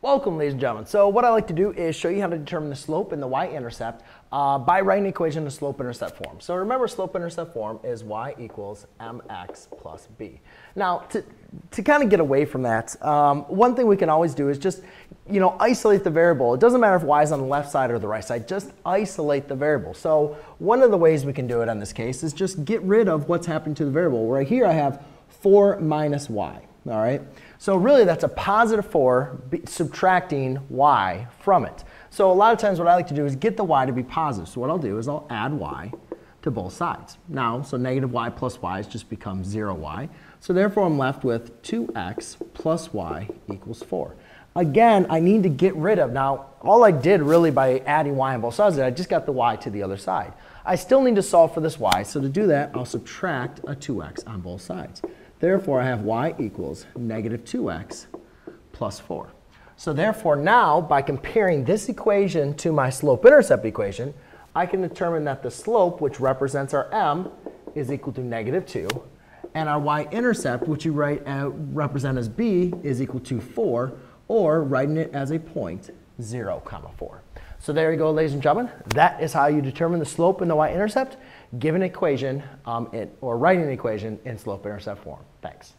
Welcome, ladies and gentlemen. So what I like to do is show you how to determine the slope and the y-intercept by writing an equation in slope-intercept form. So remember, slope-intercept form is y equals mx plus b. Now, to kind of get away from that, one thing we can always do is just isolate the variable. It doesn't matter if y is on the left side or the right side. Just isolate the variable. So one of the ways we can do it on this case is just get rid of what's happened to the variable. Right here I have 4 minus y. All right. So really, that's a positive 4 subtracting y from it. So a lot of times what I like to do is get the y to be positive. So what I'll do is I'll add y to both sides. Now, so negative y plus y just becomes 0y. So therefore, I'm left with 2x plus y equals 4. Again, I need to get rid of, now, all I did really by adding y on both sides is I just got the y to the other side. I still need to solve for this y. So to do that, I'll subtract a 2x on both sides. Therefore, I have y equals negative 2x plus 4. So therefore, now, by comparing this equation to my slope-intercept equation, I can determine that the slope, which represents our m, is equal to negative 2. And our y-intercept, which you represent as b, is equal to 4, or writing it as a point, 0, 4. So there you go, ladies and gentlemen. That is how you determine the slope and the y-intercept, given an equation, or writing an equation in slope-intercept form. Thanks.